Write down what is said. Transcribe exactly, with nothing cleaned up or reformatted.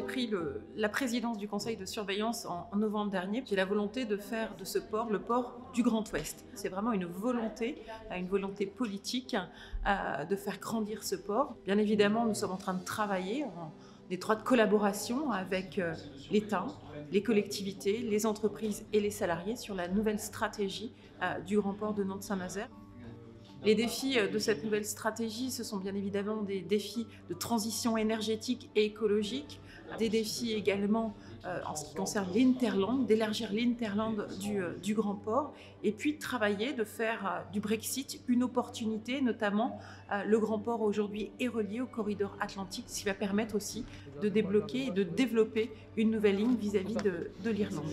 j'ai pris le, la présidence du conseil de surveillance en, en novembre dernier. J'ai la volonté de faire de ce port le port du Grand Ouest. C'est vraiment une volonté, une volonté politique euh, de faire grandir ce port. Bien évidemment, nous sommes en train de travailler en étroite collaboration avec euh, l'État, les collectivités, les entreprises et les salariés sur la nouvelle stratégie euh, du Grand Port de Nantes Saint-Nazaire. Les défis de cette nouvelle stratégie, ce sont bien évidemment des défis de transition énergétique et écologique, des défis également euh, en ce qui concerne l'Interland, d'élargir l'Interland du, euh, du Grand Port, et puis travailler de faire euh, du Brexit une opportunité, notamment euh, le Grand Port aujourd'hui est relié au corridor atlantique, ce qui va permettre aussi de débloquer et de développer une nouvelle ligne vis-à-vis de, de l'Irlande.